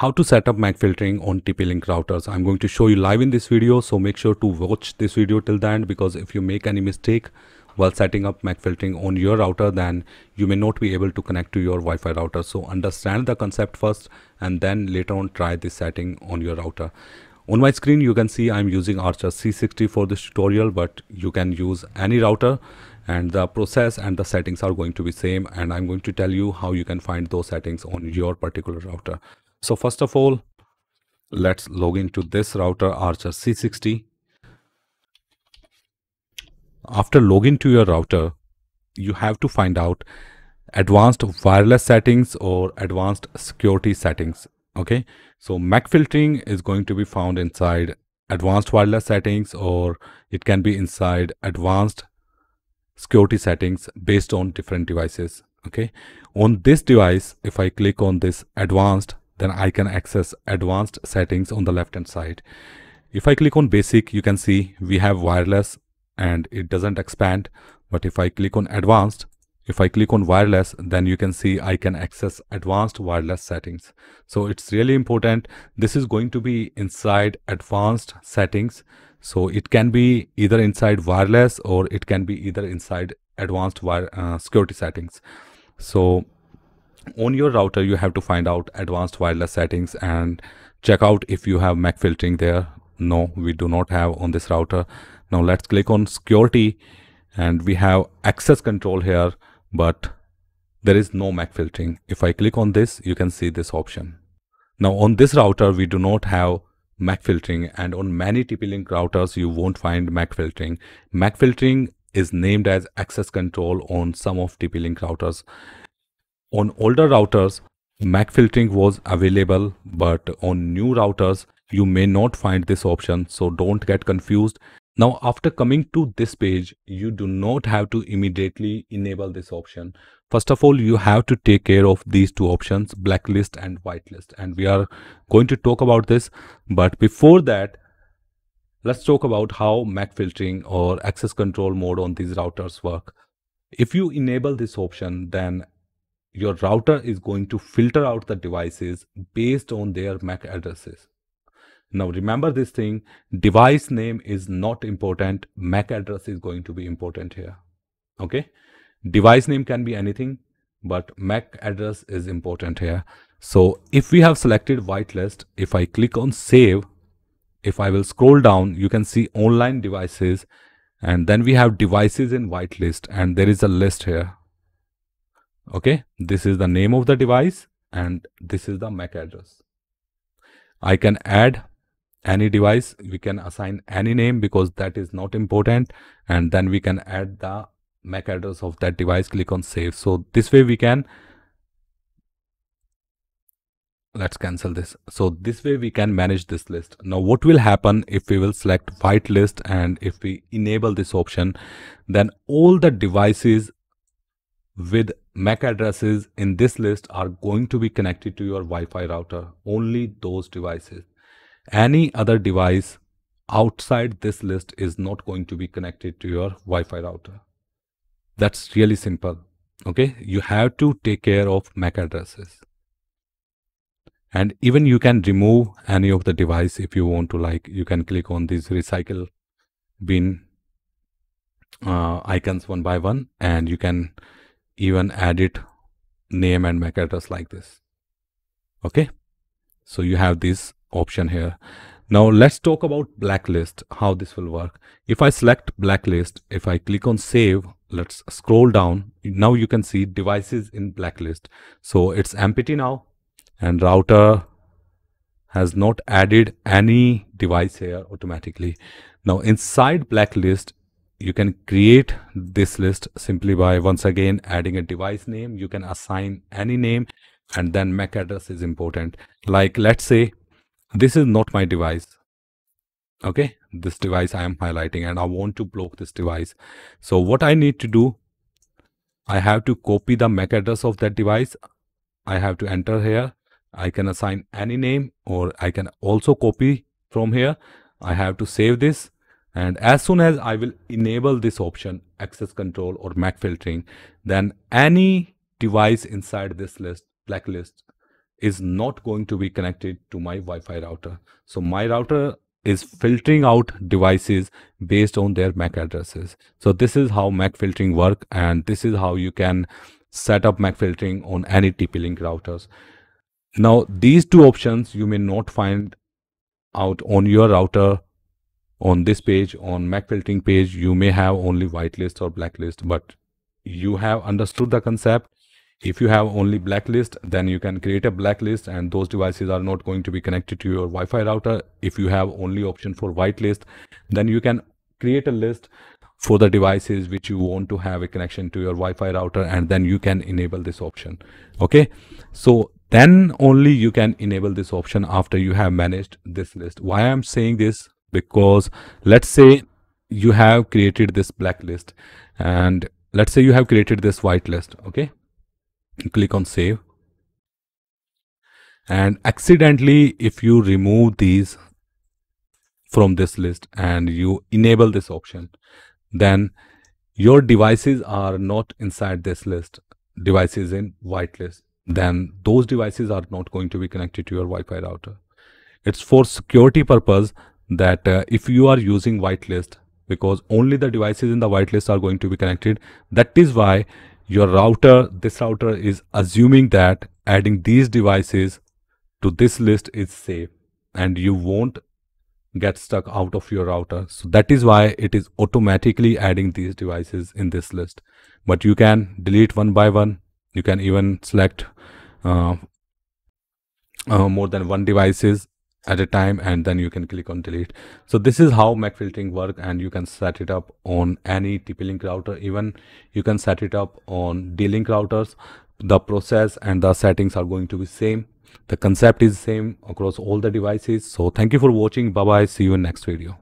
how to set up MAC filtering on TP-Link routers. I'm going to show you live in this video, so make sure to watch this video till the end, because if you make any mistake while setting up MAC filtering on your router, then you may not be able to connect to your Wi-Fi router. So understand the concept first and then later on try this setting on your router. On my screen you can see I'm using Archer C60 for this tutorial, but you can use any router and the process and the settings are going to be same, and I'm going to tell you how you can find those settings on your particular router. So first of all, let's log into this router Archer C60. After logging to your router, you have to find out advanced wireless settings or advanced security settings. Okay, so MAC filtering is going to be found inside advanced wireless settings, or it can be inside advanced security settings based on different devices. Okay, on this device, if I click on this advanced, then I can access advanced settings on the left hand side. If I click on basic, you can see we have wireless and it doesn't expand. But if I click on advanced, if I click on wireless, then you can see I can access advanced wireless settings. So it's really important. This is going to be inside advanced settings. So it can be either inside wireless or it can be either inside advanced security settings. So on your router, you have to find out advanced wireless settings and check out if you have MAC filtering there. No, we do not have on this router. Now let's click on security and we have access control here, but there is no MAC filtering. If I click on this, you can see this option. Now on this router, we do not have MAC filtering, and on many TP-Link routers, you won't find MAC filtering. MAC filtering is named as access control on some of TP-Link routers. On older routers, MAC filtering was available, but on new routers, you may not find this option, so don't get confused. Now, after coming to this page, you do not have to immediately enable this option. First of all, you have to take care of these two options, blacklist and whitelist, and we are going to talk about this. But before that, let's talk about how MAC filtering or access control mode on these routers work. If you enable this option, then your router is going to filter out the devices based on their MAC addresses. Now remember this thing, device name is not important, MAC address is going to be important here. Okay, device name can be anything, but MAC address is important here. So if we have selected whitelist, if I click on save, if I will scroll down, you can see online devices, and then we have devices in whitelist, and there is a list here. Okay, this is the name of the device and this is the MAC address. I can add any device, we can assign any name because that is not important, and then we can add the MAC address of that device. Click on save. So this way we can, let's cancel this. So this way we can manage this list. Now what will happen if we will select whitelist and if we enable this option, then all the devices with MAC addresses in this list are going to be connected to your Wi-Fi router, only those devices. Any other device outside this list is not going to be connected to your Wi-Fi router. That's really simple. Okay, you have to take care of MAC addresses, and even you can remove any of the device if you want to. Like, you can click on these recycle bin icons one by one, and you can even edit name and MAC address like this. Okay, so you have this option here. Now let's talk about blacklist, how this will work. If I select blacklist, if I click on save, let's scroll down. Now you can see devices in blacklist. So it's empty now, and router has not added any device here automatically. Now inside blacklist, you can create this list simply by once again adding a device name. You can assign any name, and then MAC address is important. Like, let's say this is not my device. Okay, this device I am highlighting and I want to block this device. So what I need to do, I have to copy the MAC address of that device. I have to enter here. I can assign any name, or I can also copy from here. I have to save this. And as soon as I will enable this option, access control or MAC filtering, then any device inside this list, blacklist, is not going to be connected to my Wi-Fi router. So my router is filtering out devices based on their MAC addresses. So this is how MAC filtering works, and this is how you can set up MAC filtering on any TP-Link routers. Now these two options you may not find out on your router on this page. On MAC filtering page you may have only whitelist or blacklist, but you have understood the concept. If you have only blacklist, then you can create a blacklist and those devices are not going to be connected to your Wi-Fi router. If you have only option for whitelist, then you can create a list for the devices which you want to have a connection to your Wi-Fi router, and then you can enable this option. Okay, so then only you can enable this option after you have managed this list. Why I'm saying this? Because let's say you have created this blacklist and let's say you have created this whitelist. Okay, click on save, and accidentally if you remove these from this list and you enable this option, then your devices are not inside this list, devices in whitelist, then those devices are not going to be connected to your Wi-Fi router. It's for security purpose that if you are using whitelist, because only the devices in the whitelist are going to be connected. That is why your router, this router is assuming that adding these devices to this list is safe and you won't get stuck out of your router. So that is why it is automatically adding these devices in this list. But you can delete one by one. You can even select more than one devices at a time, and then you can click on delete. So this is how MAC filtering works, and you can set it up on any TP-Link router. Even you can set it up on D-Link routers. The process and the settings are going to be same. The concept is same across all the devices. So thank you for watching. Bye bye. See you in next video.